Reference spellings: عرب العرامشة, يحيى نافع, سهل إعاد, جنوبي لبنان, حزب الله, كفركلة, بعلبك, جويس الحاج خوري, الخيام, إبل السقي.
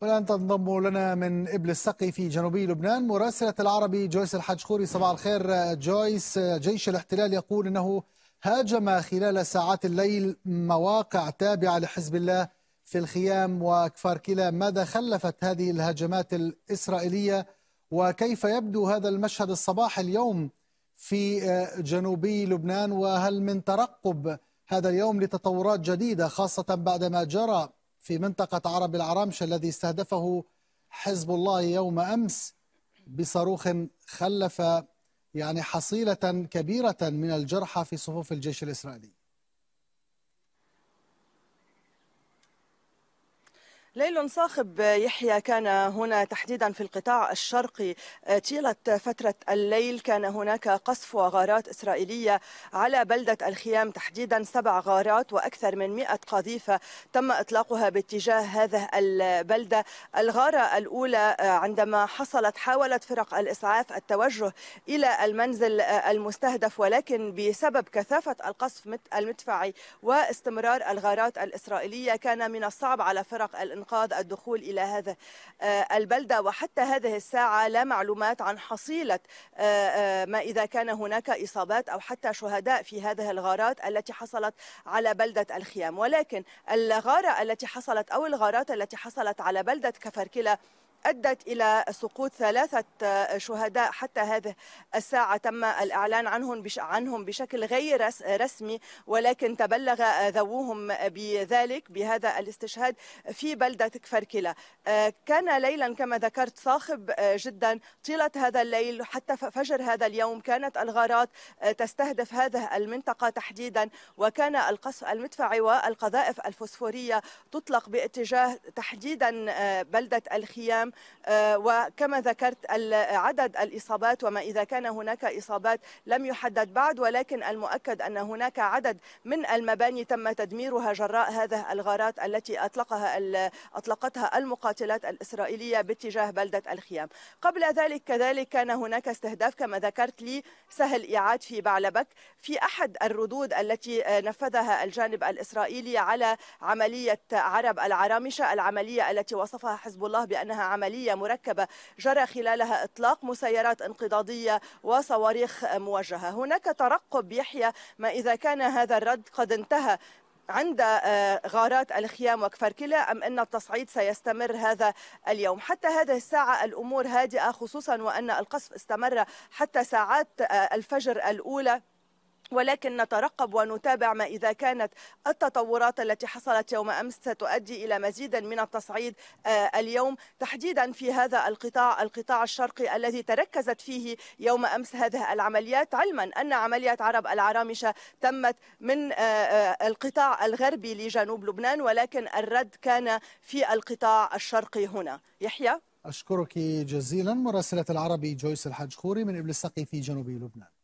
والآن تنضم لنا من إبل السقي في جنوبي لبنان مراسلة العربي جويس الحاج خوري. صباح الخير جويس. جيش الاحتلال يقول أنه هاجم خلال ساعات الليل مواقع تابعة لحزب الله في الخيام وكفركلة. ماذا خلفت هذه الهجمات الإسرائيلية، وكيف يبدو هذا المشهد الصباح اليوم في جنوبي لبنان، وهل من ترقب هذا اليوم لتطورات جديدة خاصة بعدما جرى في منطقة عرب العرامشة الذي استهدفه حزب الله يوم أمس بصاروخ خلف حصيلة كبيرة من الجرحى في صفوف الجيش الإسرائيلي؟ ليل صاخب يحيى كان هنا تحديدا في القطاع الشرقي. طيلة فترة الليل كان هناك قصف وغارات إسرائيلية على بلدة الخيام، تحديدا 7 غارات وأكثر من 100 قذيفة تم إطلاقها باتجاه هذه البلدة. الغارة الأولى عندما حصلت حاولت فرق الإسعاف التوجه إلى المنزل المستهدف، ولكن بسبب كثافة القصف المدفعي واستمرار الغارات الإسرائيلية كان من الصعب على فرق الإنقاذ الدخول إلى هذا البلدة. وحتى هذه الساعة لا معلومات عن حصيلة ما إذا كان هناك إصابات أو حتى شهداء في هذه الغارات التي حصلت على بلدة الخيام. ولكن الغارة التي حصلت أو الغارات التي حصلت على بلدة كفركلة أدت إلى سقوط 3 شهداء حتى هذه الساعة تم الإعلان عنهم بشكل غير رسمي، ولكن تبلغ ذووهم بذلك بهذا الاستشهاد في بلدة كفركلة. كان ليلا كما ذكرت صاخب جدا طيلة هذا الليل حتى فجر هذا اليوم. كانت الغارات تستهدف هذه المنطقة تحديدا، وكان القصف المدفعي والقذائف الفوسفورية تطلق باتجاه تحديدا بلدة الخيام. وكما ذكرت عدد الإصابات وما إذا كان هناك إصابات لم يحدد بعد، ولكن المؤكد أن هناك عدد من المباني تم تدميرها جراء هذه الغارات التي أطلقتها المقاتلات الإسرائيلية باتجاه بلدة الخيام. قبل ذلك كذلك كان هناك استهداف كما ذكرت لي سهل إعاد في بعلبك في أحد الردود التي نفذها الجانب الإسرائيلي على عملية عرب العرامشة، العملية التي وصفها حزب الله بأنها عملية مركبة جرى خلالها إطلاق مسيرات انقضاضية وصواريخ موجهة. هناك ترقب يحيى ما إذا كان هذا الرد قد انتهى عند غارات الخيام وكفركلة أم أن التصعيد سيستمر هذا اليوم. حتى هذه الساعة الأمور هادئة، خصوصا وأن القصف استمر حتى ساعات الفجر الأولى، ولكن نترقب ونتابع ما إذا كانت التطورات التي حصلت يوم أمس ستؤدي إلى مزيد من التصعيد اليوم تحديدا في هذا القطاع الشرقي الذي تركزت فيه يوم أمس هذه العمليات، علما أن عملية عرب العرامشة تمت من القطاع الغربي لجنوب لبنان، ولكن الرد كان في القطاع الشرقي هنا. يحيى أشكرك جزيلا مراسلة العربي جويس الحاج خوري من إبل السقي في جنوب لبنان.